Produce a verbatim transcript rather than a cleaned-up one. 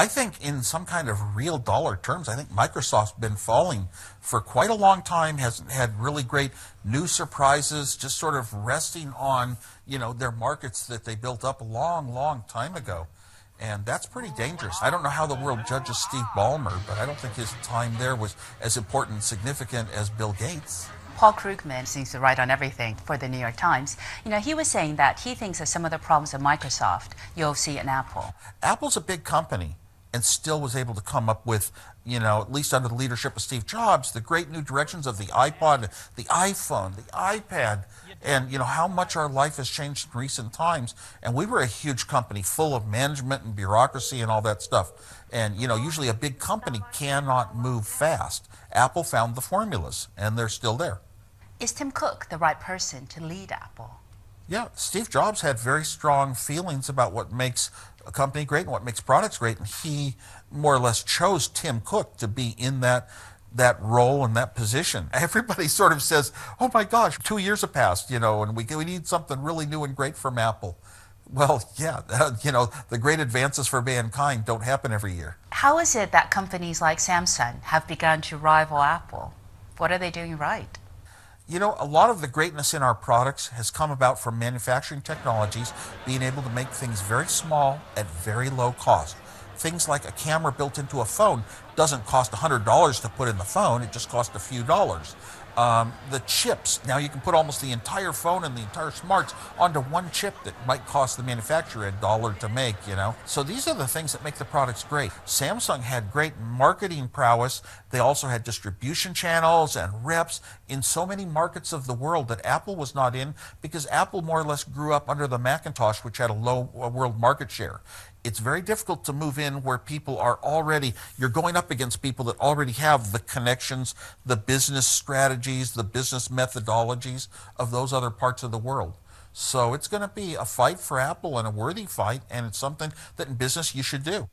I think in some kind of real dollar terms, I think Microsoft's been falling for quite a long time, hasn't had really great new surprises, just sort of resting on, you know, their markets that they built up a long, long time ago. And that's pretty dangerous. I don't know how the world judges Steve Ballmer, but I don't think his time there was as important and significant as Bill Gates. Paul Krugman seems to write on everything for the New York Times. You know, he was saying that he thinks that some of the problems of Microsoft you'll see in Apple. Apple's a big company and still was able to come up with, you know, at least under the leadership of Steve Jobs, the great new directions of the iPod, the iPhone, the iPad, and, you know, how much our life has changed in recent times. And we were a huge company full of management and bureaucracy and all that stuff. And, you know, usually a big company cannot move fast. Apple found the formulas, and they're still there. Is Tim Cook the right person to lead Apple? Yeah, Steve Jobs had very strong feelings about what makes a company great and what makes products great, and he more or less chose Tim Cook to be in that that role and that position. Everybody sort of says, "Oh my gosh, two years have passed, you know, and we we need something really new and great from Apple." Well, yeah, uh, you know, the great advances for mankind don't happen every year. How is it that companies like Samsung have begun to rival Apple? What are they doing right? You know, a lot of the greatness in our products has come about from manufacturing technologies, being able to make things very small at very low cost. Things like a camera built into a phone doesn't cost a hundred dollars to put in the phone, it just costs a few dollars. Um, the chips, now you can put almost the entire phone and the entire smarts onto one chip that might cost the manufacturer a dollar to make, you know. So these are the things that make the products great. Samsung had great marketing prowess. They also had distribution channels and reps in so many markets of the world that Apple was not in, because Apple more or less grew up under the Macintosh, which had a low world market share. It's very difficult to move in where people are already, you're going up against people that already have the connections, the business strategies, the business methodologies of those other parts of the world. So it's going to be a fight for Apple, and a worthy fight, and it's something that in business you should do.